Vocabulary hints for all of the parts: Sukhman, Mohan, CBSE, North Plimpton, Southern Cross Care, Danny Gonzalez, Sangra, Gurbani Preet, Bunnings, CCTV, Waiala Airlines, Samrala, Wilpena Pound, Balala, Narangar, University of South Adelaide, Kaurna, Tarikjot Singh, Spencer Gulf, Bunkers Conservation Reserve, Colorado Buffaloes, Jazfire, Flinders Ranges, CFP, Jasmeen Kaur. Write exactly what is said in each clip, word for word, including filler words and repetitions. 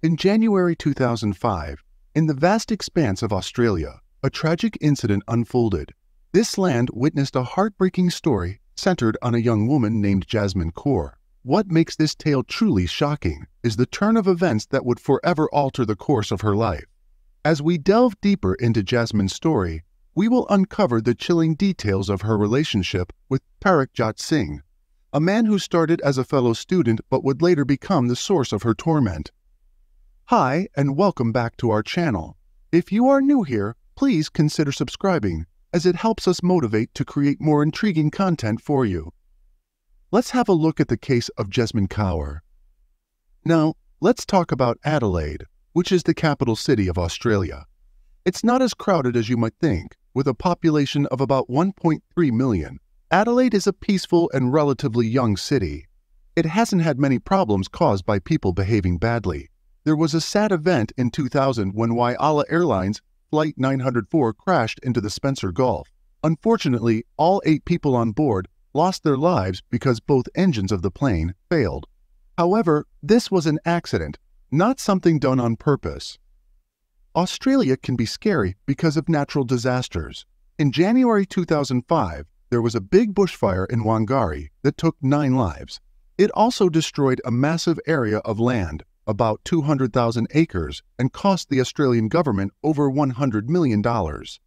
In January two thousand five, in the vast expanse of Australia, a tragic incident unfolded. This land witnessed a heartbreaking story centered on a young woman named Jasmeen Kaur. What makes this tale truly shocking is the turn of events that would forever alter the course of her life. As we delve deeper into Jasmeen's story, we will uncover the chilling details of her relationship with Tarikjot Singh, a man who started as a fellow student but would later become the source of her torment. Hi, and welcome back to our channel. If you are new here, please consider subscribing, as it helps us motivate to create more intriguing content for you. Let's have a look at the case of Jasmeen Kaur. Now, let's talk about Adelaide, which is the capital city of Australia. It's not as crowded as you might think. With a population of about one point three million, Adelaide is a peaceful and relatively young city. It hasn't had many problems caused by people behaving badly. There was a sad event in two thousand when Waiala Airlines Flight nine hundred four crashed into the Spencer Gulf. Unfortunately, all eight people on board lost their lives because both engines of the plane failed. However, this was an accident, not something done on purpose. Australia can be scary because of natural disasters. In January two thousand five, there was a big bushfire in Wangari that took nine lives. It also destroyed a massive area of land, about two hundred thousand acres, and cost the Australian government over one hundred million dollars.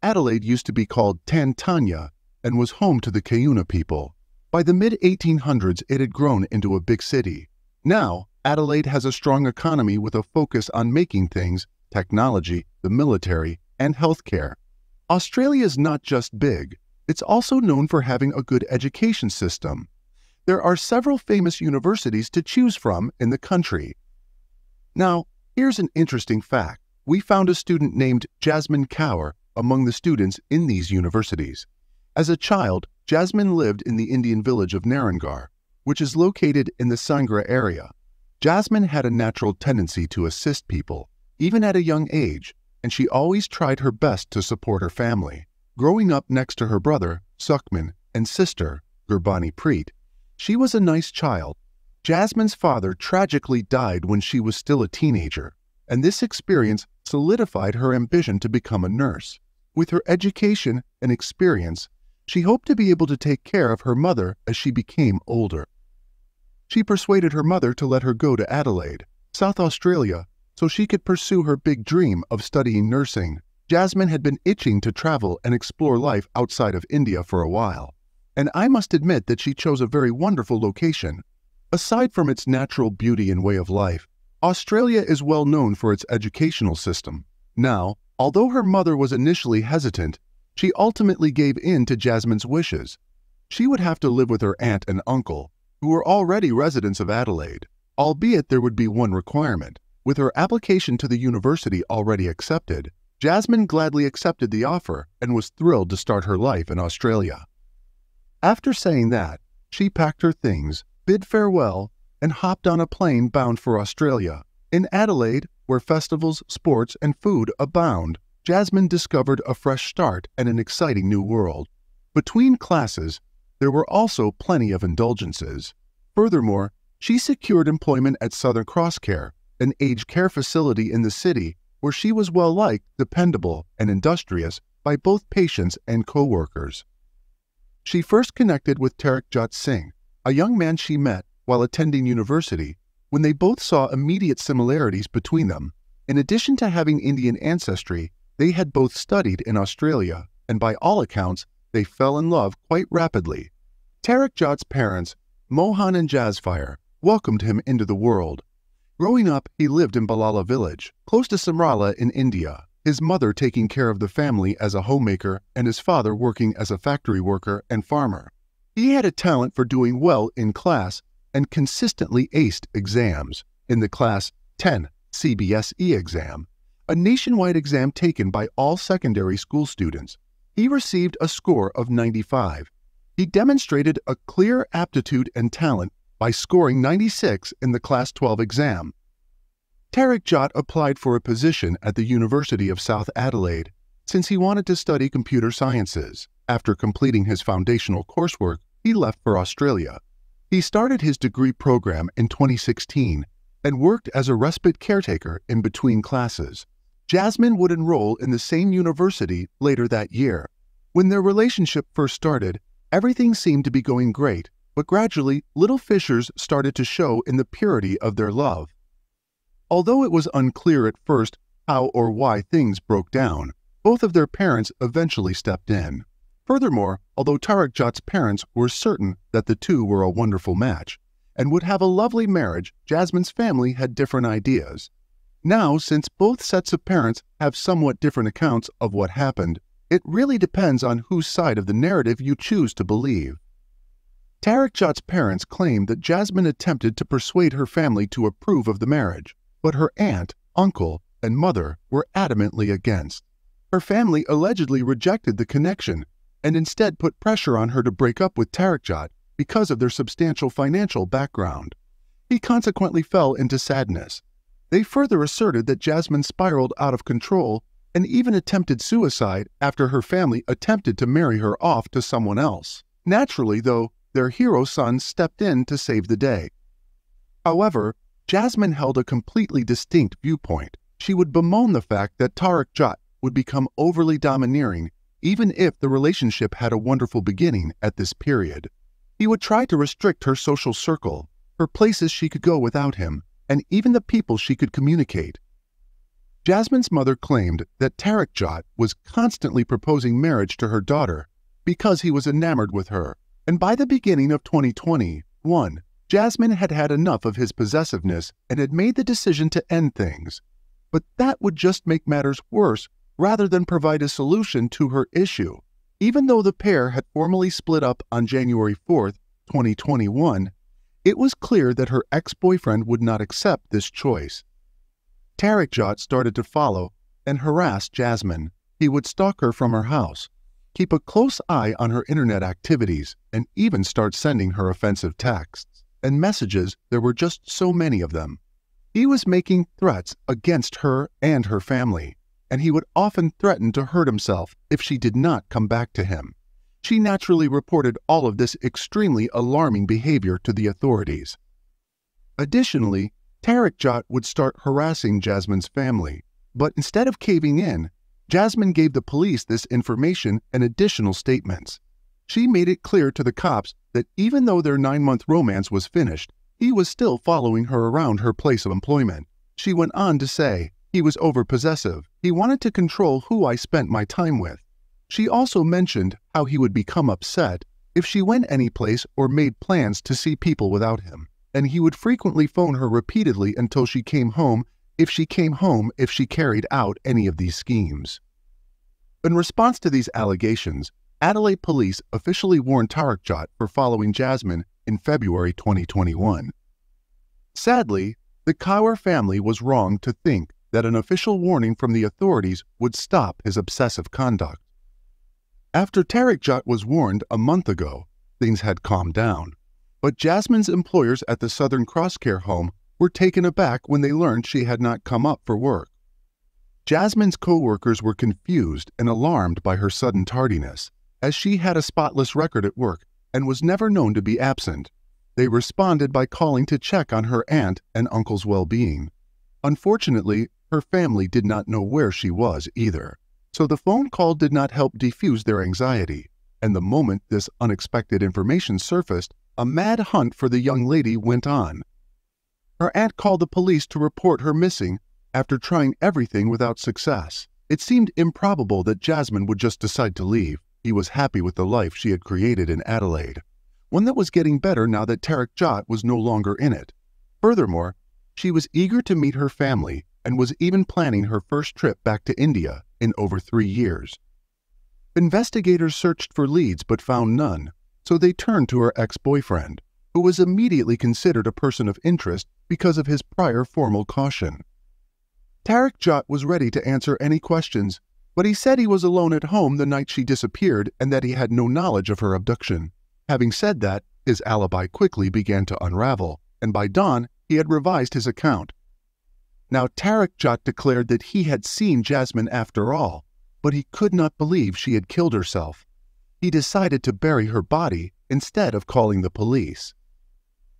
Adelaide used to be called Tantania and was home to the Kaurna people. By the mid eighteen hundreds, it had grown into a big city. Now, Adelaide has a strong economy with a focus on making things, technology, the military, and healthcare. Australia is not just big, it's also known for having a good education system. There are several famous universities to choose from in the country. Now, here's an interesting fact. We found a student named Jasmeen Kaur among the students in these universities. As a child, Jasmeen lived in the Indian village of Narangar, which is located in the Sangra area. Jasmeen had a natural tendency to assist people, even at a young age, and she always tried her best to support her family. Growing up next to her brother, Sukhman, and sister, Gurbani Preet, she was a nice child. Jasmeen's father tragically died when she was still a teenager, and this experience solidified her ambition to become a nurse. With her education and experience, she hoped to be able to take care of her mother as she became older. She persuaded her mother to let her go to Adelaide, South Australia, so she could pursue her big dream of studying nursing. Jasmeen had been itching to travel and explore life outside of India for a while, and I must admit that she chose a very wonderful location. Aside from its natural beauty and way of life, Australia is well known for its educational system. Now, although her mother was initially hesitant, she ultimately gave in to Jasmeen's wishes. She would have to live with her aunt and uncle, who were already residents of Adelaide, albeit there would be one requirement. With her application to the university already accepted, Jasmeen gladly accepted the offer and was thrilled to start her life in Australia. After saying that, she packed her things, bid farewell, and hopped on a plane bound for Australia. In Adelaide, where festivals, sports, and food abound, Jasmeen discovered a fresh start and an exciting new world. Between classes, there were also plenty of indulgences. Furthermore, she secured employment at Southern Cross Care, an aged care facility in the city, where she was well-liked, dependable, and industrious by both patients and co-workers. She first connected with Tarikjot Singh, a young man she met while attending university, when they both saw immediate similarities between them. In addition to having Indian ancestry, they had both studied in Australia, and by all accounts, they fell in love quite rapidly. Tarikjot's parents, Mohan and Jazfire, welcomed him into the world. Growing up, he lived in Balala village, close to Samrala in India, his mother taking care of the family as a homemaker and his father working as a factory worker and farmer. He had a talent for doing well in class and consistently aced exams. In the Class ten C B S E exam, a nationwide exam taken by all secondary school students, he received a score of ninety-five. He demonstrated a clear aptitude and talent by scoring ninety-six in the Class twelve exam. Tarikjot applied for a position at the University of South Adelaide since he wanted to study computer sciences. After completing his foundational coursework, he left for Australia. He started his degree program in twenty sixteen and worked as a respite caretaker in between classes. Jasmeen would enroll in the same university later that year. When their relationship first started, everything seemed to be going great, but gradually little fissures started to show in the purity of their love. Although it was unclear at first how or why things broke down, both of their parents eventually stepped in. Furthermore, although Tarikjot's parents were certain that the two were a wonderful match and would have a lovely marriage, Jasmeen's family had different ideas. Now, since both sets of parents have somewhat different accounts of what happened, it really depends on whose side of the narrative you choose to believe. Tarikjot's parents claimed that Jasmeen attempted to persuade her family to approve of the marriage, but her aunt, uncle, and mother were adamantly against. Her family allegedly rejected the connection and instead put pressure on her to break up with Tarikjot because of their substantial financial background. He consequently fell into sadness. They further asserted that Jasmeen spiraled out of control and even attempted suicide after her family attempted to marry her off to someone else. Naturally, though, their hero son stepped in to save the day. However, Jasmeen held a completely distinct viewpoint. She would bemoan the fact that Tarikjot would become overly domineering even if the relationship had a wonderful beginning at this period. He would try to restrict her social circle, her places she could go without him, and even the people she could communicate. Jasmeen's mother claimed that Tarikjot was constantly proposing marriage to her daughter because he was enamored with her, and by the beginning of twenty twenty-one, Jasmeen had had enough of his possessiveness and had made the decision to end things. But that would just make matters worse rather than provide a solution to her issue. Even though the pair had formally split up on January fourth, twenty twenty-one, it was clear that her ex-boyfriend would not accept this choice. Tarikjot started to follow and harass Jasmeen. He would stalk her from her house, keep a close eye on her internet activities, and even start sending her offensive texts and messages. There were just so many of them. He was making threats against her and her family, and he would often threaten to hurt himself if she did not come back to him. She naturally reported all of this extremely alarming behavior to the authorities. Additionally, Tarikjot would start harassing Jasmeen's family, but instead of caving in, Jasmeen gave the police this information and additional statements. She made it clear to the cops that even though their nine-month romance was finished, he was still following her around her place of employment. She went on to say, "He was overpossessive. He wanted to control who I spent my time with." She also mentioned how he would become upset if she went anyplace or made plans to see people without him, and he would frequently phone her repeatedly until she came home if she came home if she carried out any of these schemes. In response to these allegations, Adelaide police officially warned Tarikjot for following Jasmeen in February twenty twenty-one. Sadly, the Kaur family was wrong to think that an official warning from the authorities would stop his obsessive conduct. After Tarikjot was warned a month ago, things had calmed down, but Jasmeen's employers at the Southern Cross Care home were taken aback when they learned she had not come up for work. Jasmeen's co-workers were confused and alarmed by her sudden tardiness, as she had a spotless record at work and was never known to be absent. They responded by calling to check on her aunt and uncle's well-being. Unfortunately, her family did not know where she was either, so the phone call did not help defuse their anxiety, and the moment this unexpected information surfaced, a mad hunt for the young lady went on. Her aunt called the police to report her missing after trying everything without success. It seemed improbable that Jasmeen would just decide to leave. He was happy with the life she had created in Adelaide, one that was getting better now that Tarikjot was no longer in it. Furthermore, she was eager to meet her family and was even planning her first trip back to India in over three years. Investigators searched for leads but found none, so they turned to her ex-boyfriend, who was immediately considered a person of interest because of his prior formal caution. Tarikjot was ready to answer any questions, but he said he was alone at home the night she disappeared and that he had no knowledge of her abduction. Having said that, his alibi quickly began to unravel, and by dawn, he had revised his account. Now Tarikjot declared that he had seen Jasmeen after all, but he could not believe she had killed herself. He decided to bury her body instead of calling the police.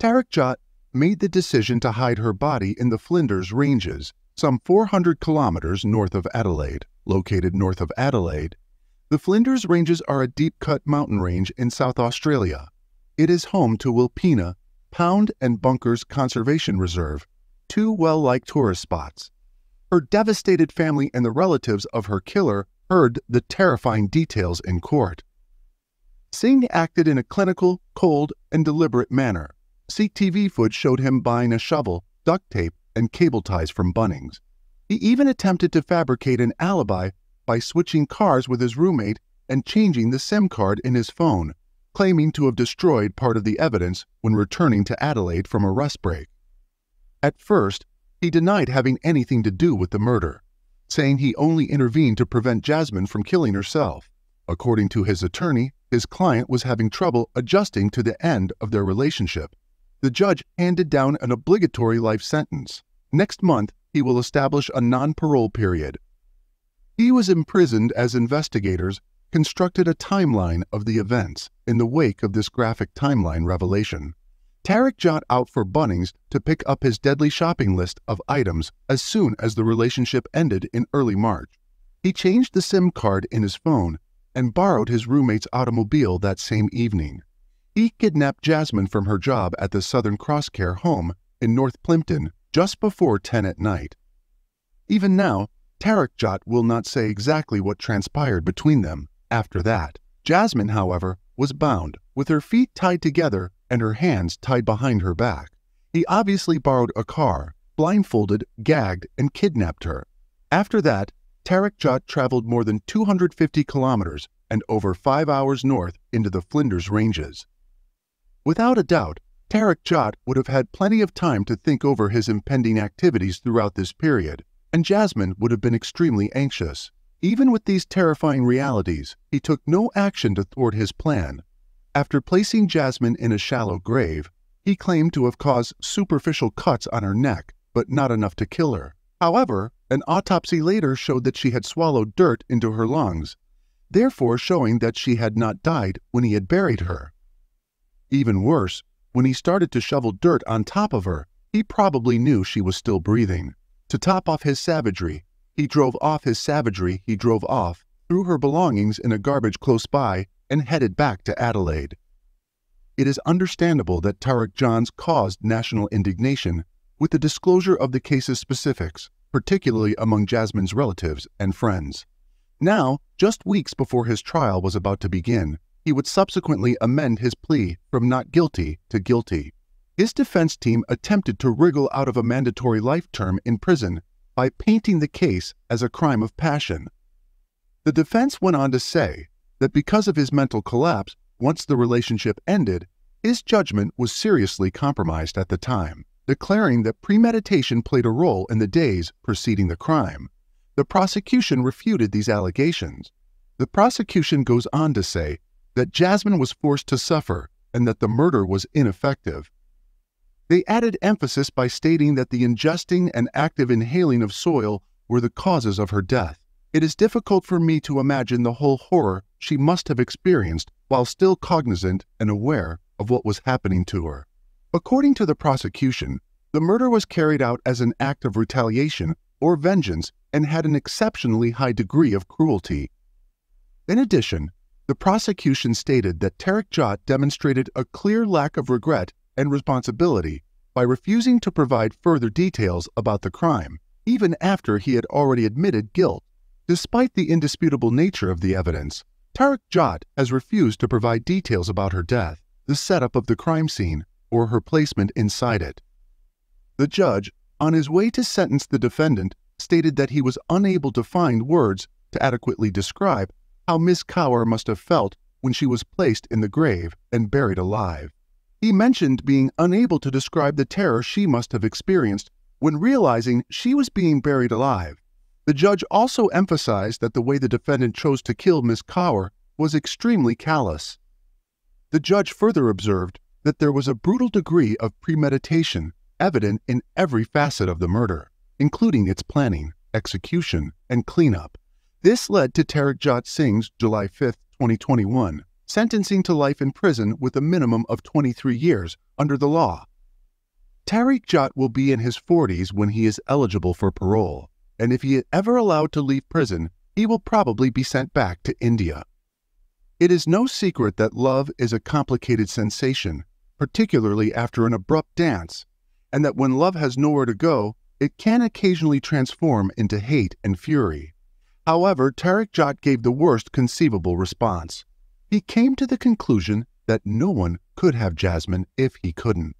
Tarikjot made the decision to hide her body in the Flinders Ranges, some four hundred kilometers north of Adelaide. Located north of Adelaide, the Flinders Ranges are a deep-cut mountain range in South Australia. It is home to Wilpena, Pound and Bunkers Conservation Reserve, two well-liked tourist spots. Her devastated family and the relatives of her killer heard the terrifying details in court. Singh acted in a clinical, cold, and deliberate manner. C C T V footage showed him buying a shovel, duct tape, and cable ties from Bunnings. He even attempted to fabricate an alibi by switching cars with his roommate and changing the SIM card in his phone, claiming to have destroyed part of the evidence when returning to Adelaide from a rest break. At first, he denied having anything to do with the murder, saying he only intervened to prevent Jasmeen from killing herself. According to his attorney, his client was having trouble adjusting to the end of their relationship. The judge handed down an obligatory life sentence. Next month, he will establish a non-parole period. He was imprisoned as investigators constructed a timeline of the events in the wake of this graphic timeline revelation. Tarikjot out for Bunnings to pick up his deadly shopping list of items as soon as the relationship ended in early March. He changed the SIM card in his phone and borrowed his roommate's automobile that same evening. He kidnapped Jasmeen from her job at the Southern Cross Care home in North Plimpton just before ten at night. Even now, Tarikjot will not say exactly what transpired between them after that. Jasmeen, however, was bound, with her feet tied together and her hands tied behind her back. He obviously borrowed a car, blindfolded, gagged, and kidnapped her. After that, Tarikjot traveled more than two hundred fifty kilometers and over five hours north into the Flinders Ranges. Without a doubt, Tarikjot would have had plenty of time to think over his impending activities throughout this period, and Jasmeen would have been extremely anxious. Even with these terrifying realities, he took no action to thwart his plan. After placing Jasmeen in a shallow grave, he claimed to have caused superficial cuts on her neck, but not enough to kill her. However, an autopsy later showed that she had swallowed dirt into her lungs, therefore showing that she had not died when he had buried her. Even worse, when he started to shovel dirt on top of her, he probably knew she was still breathing. To top off his savagery, he drove off his savagery, he drove off, threw her belongings in a garbage close by, and headed back to Adelaide. It is understandable that Tarikjot's caused national indignation with the disclosure of the case's specifics, particularly among Jasmeen's relatives and friends. Now, just weeks before his trial was about to begin, he would subsequently amend his plea from not guilty to guilty. His defense team attempted to wriggle out of a mandatory life term in prison by painting the case as a crime of passion. The defense went on to say that because of his mental collapse once the relationship ended, his judgment was seriously compromised at the time, declaring that premeditation played a role in the days preceding the crime. The prosecution refuted these allegations. The prosecution goes on to say that Jasmeen was forced to suffer and that the murder was ineffective. They added emphasis by stating that the ingesting and active inhaling of soil were the causes of her death. It is difficult for me to imagine the whole horror she must have experienced while still cognizant and aware of what was happening to her. According to the prosecution, the murder was carried out as an act of retaliation or vengeance and had an exceptionally high degree of cruelty. In addition, the prosecution stated that Tarikjot demonstrated a clear lack of regret and responsibility by refusing to provide further details about the crime, even after he had already admitted guilt. Despite the indisputable nature of the evidence, Tarikjot has refused to provide details about her death, the setup of the crime scene, or her placement inside it. The judge, on his way to sentence the defendant, stated that he was unable to find words to adequately describe how Miz Kaur must have felt when she was placed in the grave and buried alive. He mentioned being unable to describe the terror she must have experienced when realizing she was being buried alive. The judge also emphasized that the way the defendant chose to kill Miz Kaur was extremely callous. The judge further observed that there was a brutal degree of premeditation evident in every facet of the murder, including its planning, execution, and cleanup. This led to Tarikjot Singh's July fifth, twenty twenty-one, sentencing to life in prison with a minimum of twenty-three years under the law. Tarikjot will be in his forties when he is eligible for parole, and if he is ever allowed to leave prison, he will probably be sent back to India. It is no secret that love is a complicated sensation, particularly after an abrupt dance, and that when love has nowhere to go, it can occasionally transform into hate and fury. However, Tarikjot gave the worst conceivable response. He came to the conclusion that no one could have Jasmeen if he couldn't.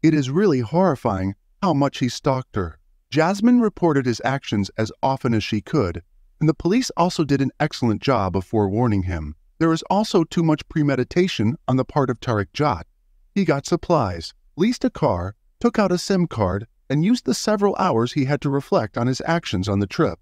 It is really horrifying how much he stalked her. Jasmeen reported his actions as often as she could, and the police also did an excellent job of forewarning him. There is also too much premeditation on the part of Tarikjot. He got supplies, leased a car, took out a SIM card, and used the several hours he had to reflect on his actions on the trip.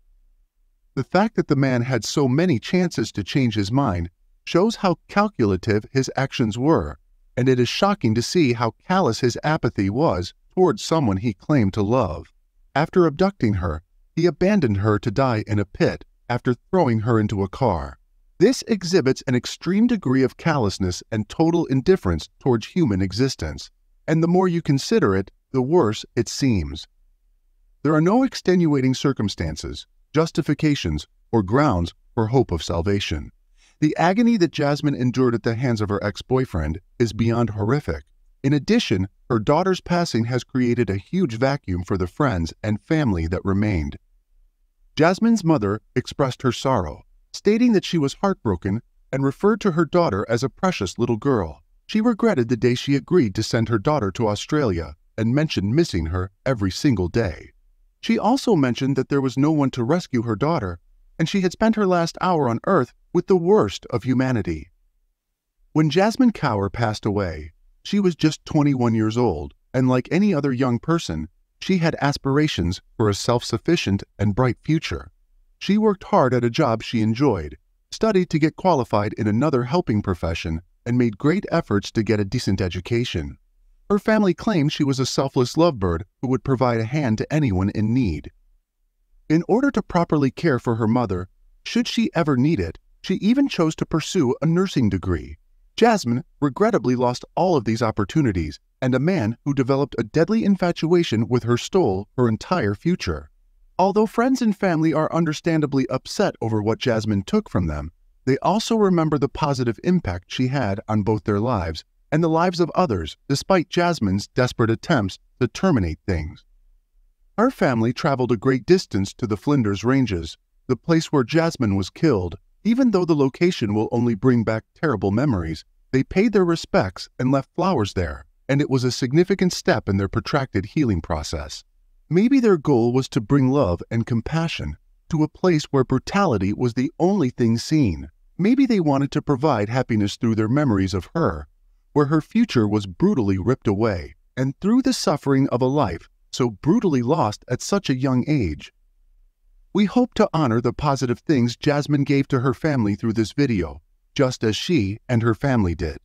The fact that the man had so many chances to change his mind shows how calculative his actions were, and it is shocking to see how callous his apathy was towards someone he claimed to love. After abducting her, he abandoned her to die in a pit after throwing her into a car. This exhibits an extreme degree of callousness and total indifference towards human existence, and the more you consider it, the worse it seems. There are no extenuating circumstances, justifications, or grounds for hope of salvation. The agony that Jasmeen endured at the hands of her ex-boyfriend is beyond horrific. In addition, her daughter's passing has created a huge vacuum for the friends and family that remained. Jasmeen's mother expressed her sorrow, stating that she was heartbroken and referred to her daughter as a precious little girl. She regretted the day she agreed to send her daughter to Australia and mentioned missing her every single day. She also mentioned that there was no one to rescue her daughter, and she had spent her last hour on Earth with the worst of humanity. When Jasmeen Kaur passed away, she was just twenty-one years old, and like any other young person, she had aspirations for a self-sufficient and bright future. She worked hard at a job she enjoyed, studied to get qualified in another helping profession, and made great efforts to get a decent education. Her family claimed she was a selfless lovebird who would provide a hand to anyone in need. In order to properly care for her mother, should she ever need it, she even chose to pursue a nursing degree. Jasmeen regrettably lost all of these opportunities and a man who developed a deadly infatuation with her stole her entire future. Although friends and family are understandably upset over what Jasmeen took from them, they also remember the positive impact she had on both their lives and the lives of others, despite Jasmeen's desperate attempts to terminate things. Her family traveled a great distance to the Flinders Ranges, the place where Jasmeen was killed. Even though the location will only bring back terrible memories, they paid their respects and left flowers there, and it was a significant step in their protracted healing process. Maybe their goal was to bring love and compassion to a place where brutality was the only thing seen. Maybe they wanted to provide happiness through their memories of her, where her future was brutally ripped away, and through the suffering of a life so brutally lost at such a young age. We hope to honor the positive things Jasmeen gave to her family through this video, just as she and her family did.